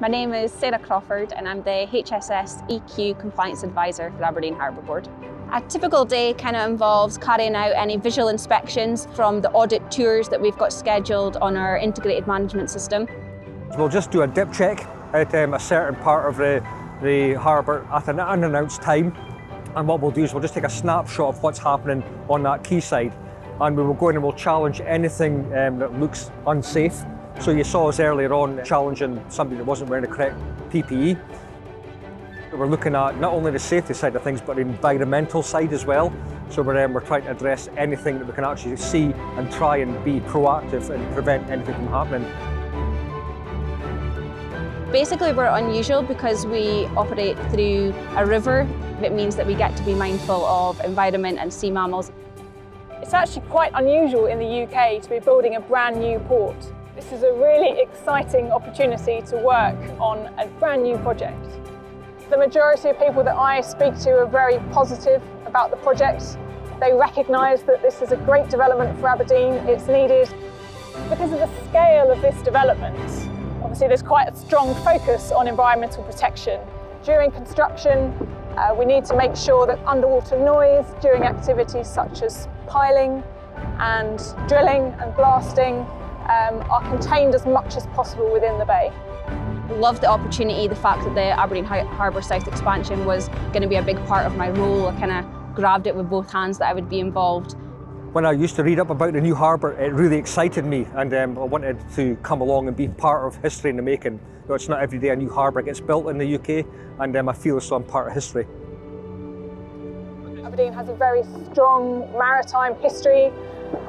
My name is Sarah Crawford and I'm the HSS EQ Compliance Advisor for Aberdeen Harbour Board. A typical day kind of involves carrying out any visual inspections from the audit tours that we've got scheduled on our integrated management system. We'll just do a dip check at a certain part of the harbour at an unannounced time, and what we'll do is we'll just take a snapshot of what's happening on that quayside, and we will go in and we'll challenge anything that looks unsafe. So you saw us earlier on challenging somebody that wasn't wearing the correct PPE. We're looking at not only the safety side of things, but the environmental side as well. So we're trying to address anything that we can actually see and try and be proactive and prevent anything from happening. Basically, we're unusual because we operate through a river. It means that we get to be mindful of environment and sea mammals. It's actually quite unusual in the UK to be building a brand new port. This is a really exciting opportunity to work on a brand new project. The majority of people that I speak to are very positive about the project. They recognise that this is a great development for Aberdeen, it's needed. Because of the scale of this development, obviously there's quite a strong focus on environmental protection. During construction, we need to make sure that underwater noise during activities such as piling and drilling and blasting are contained as much as possible within the bay. Love the opportunity, the fact that the Aberdeen Harbour South expansion was going to be a big part of my role. I kind of grabbed it with both hands that I would be involved. When I used to read up about the new harbour, it really excited me, and I wanted to come along and be part of history in the making. You know, it's not every day a new harbour gets built in the UK, and I feel as though I'm part of history. Aberdeen has a very strong maritime history,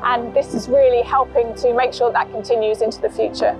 and this is really helping to make sure that continues into the future.